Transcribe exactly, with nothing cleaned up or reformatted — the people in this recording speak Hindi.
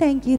Thank you.